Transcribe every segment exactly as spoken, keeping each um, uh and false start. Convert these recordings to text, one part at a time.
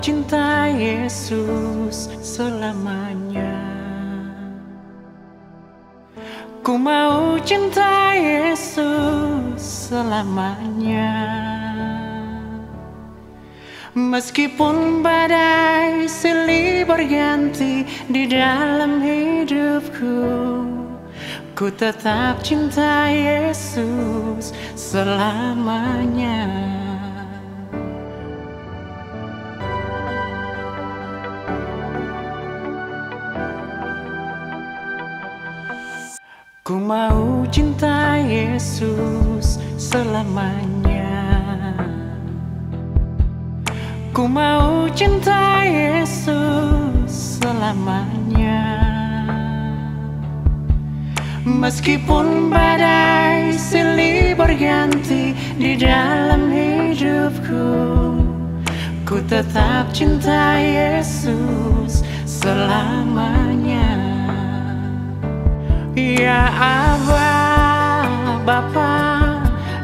cinta Yesus selamanya. Ku mau cinta Yesus selamanya. Meskipun badai silih berganti di dalam hidupku, ku tetap cinta Yesus selamanya. Ku mau cinta Yesus selamanya. Ku mau cinta Yesus selamanya. Meskipun badai silih berganti di dalam hidupku, ku tetap cinta Yesus selamanya. Ya Abba, Bapa,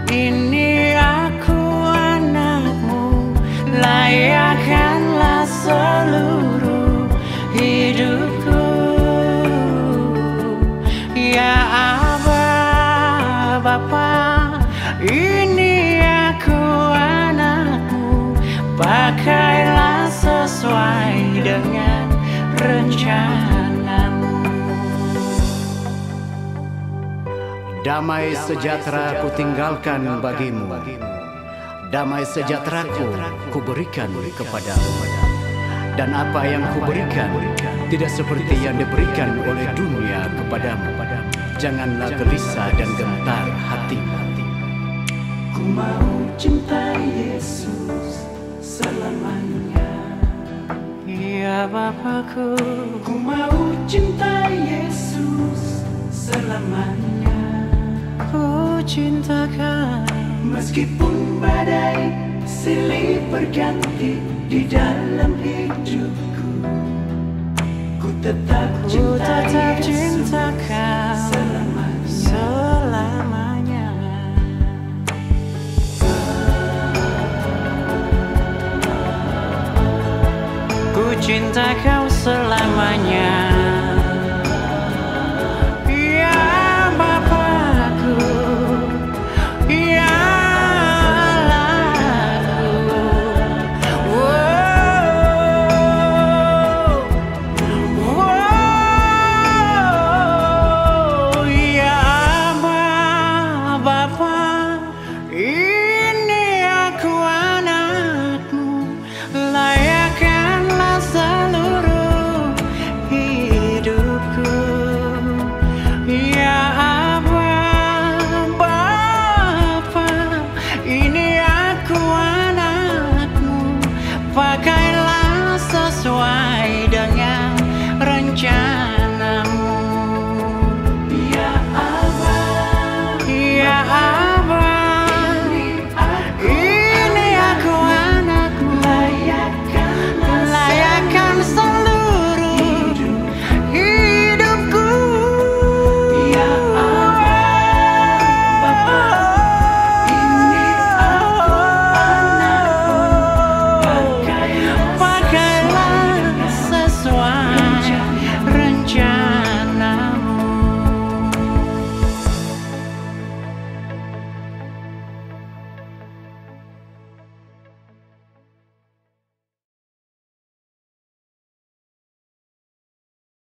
ini aku anakmu, layakkanlah seluruh hidupku. Ya Abba, Bapa, ini aku anakmu, pakailah sesuai dengan rencanamu. Damai sejahtera ku tinggalkan bagimu, damai sejahteraku ku berikan kepadamu. Dan apa yang ku berikan tidak seperti yang diberikan oleh dunia kepadamu. Janganlah gelisah dan gentar hatimu. Ku mau cinta Yesus selamanya. Ya Bapakku, ku mau cinta Yesus selamanya. Ku cintakan meskipun badai silih berganti di dalam hidupku, ku tetap cinta, ku tetap Yesus selamanya. selamanya. Ku cinta kau selamanya.